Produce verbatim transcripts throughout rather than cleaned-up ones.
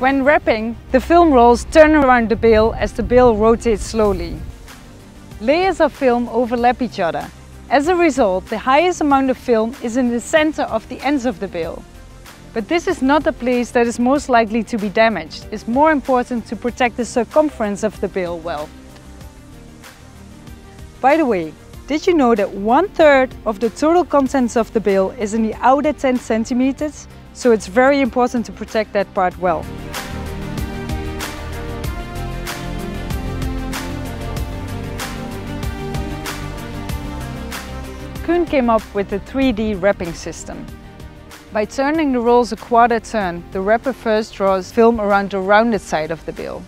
When wrapping, the film rolls turn around the bale as the bale rotates slowly. Layers of film overlap each other. As a result, the highest amount of film is in the center of the ends of the bale. But this is not a place that is most likely to be damaged. It's more important to protect the circumference of the bale well. By the way, did you know that one-third of the total contents of the bale is in the outer ten centimeters? So it's very important to protect that part well. Kuhn came up with a three D wrapping system. By turning the rolls a quarter turn, the wrapper first draws film around the rounded side of the bale.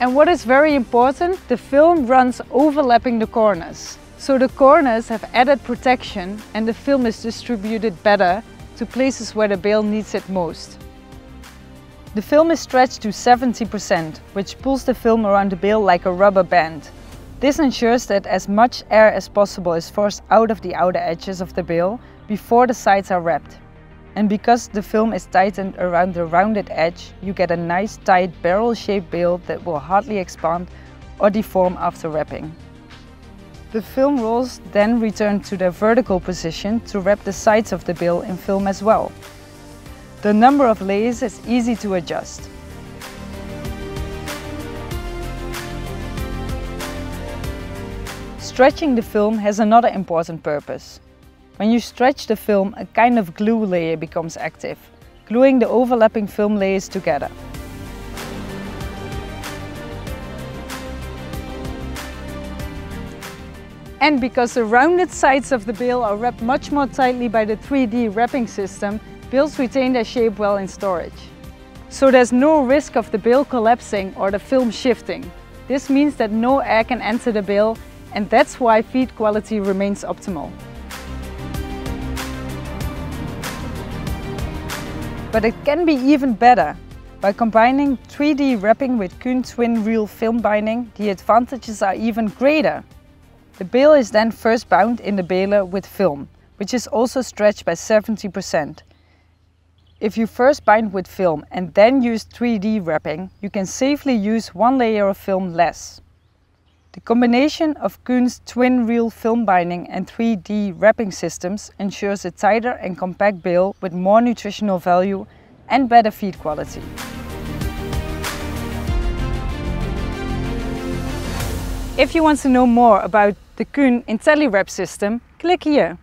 And what is very important, the film runs overlapping the corners. So the corners have added protection and the film is distributed better to places where the bale needs it most. The film is stretched to seventy percent, which pulls the film around the bale like a rubber band. This ensures that as much air as possible is forced out of the outer edges of the bale before the sides are wrapped. And because the film is tightened around the rounded edge, you get a nice tight barrel-shaped bale that will hardly expand or deform after wrapping. The film rolls then return to their vertical position to wrap the sides of the bale in film as well. The number of layers is easy to adjust. Stretching the film has another important purpose. When you stretch the film, a kind of glue layer becomes active, gluing the overlapping film layers together. And because the rounded sides of the bale are wrapped much more tightly by the three D wrapping system, bales retain their shape well in storage. So there's no risk of the bale collapsing or the film shifting. This means that no air can enter the bale, and that's why feed quality remains optimal. But it can be even better. By combining three D wrapping with Kuhn twin reel film binding, the advantages are even greater. The bale is then first bound in the baler with film, which is also stretched by seventy percent. If you first bind with film and then use three D wrapping, you can safely use one layer of film less. The combination of Kuhn's twin reel film binding and three D wrapping systems ensures a tighter and compact bale with more nutritional value and better feed quality. If you want to know more about the Kuhn IntelliWrap system, click here.